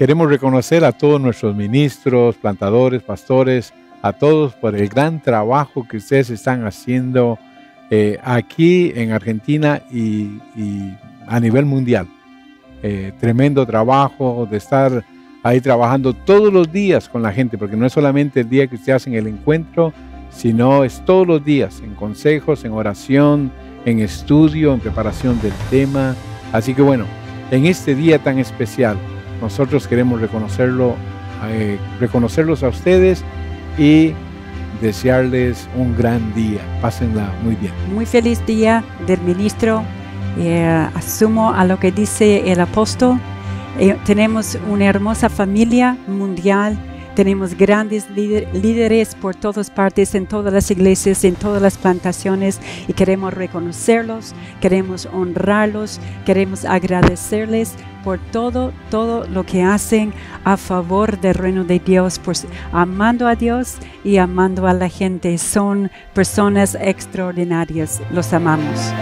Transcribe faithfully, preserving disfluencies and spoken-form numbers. Queremos reconocer a todos nuestros ministros, plantadores, pastores, a todos por el gran trabajo que ustedes están haciendo eh, aquí en Argentina y, y a nivel mundial. Eh, tremendo trabajo de estar ahí trabajando todos los días con la gente, porque no es solamente el día que ustedes hacen el encuentro, sino es todos los días, en consejos, en oración, en estudio, en preparación del tema. Así que bueno, en este día tan especial, nosotros queremos reconocerlo, eh, reconocerlos a ustedes y desearles un gran día. Pásenla muy bien. Muy feliz día del ministro. Eh, asumo a lo que dice el apóstol. Eh, tenemos una hermosa familia mundial. Tenemos grandes líderes por todas partes, en todas las iglesias, en todas las plantaciones, y queremos reconocerlos, queremos honrarlos, queremos agradecerles por todo, todo lo que hacen a favor del reino de Dios, por amando a Dios y amando a la gente. Son personas extraordinarias. Los amamos.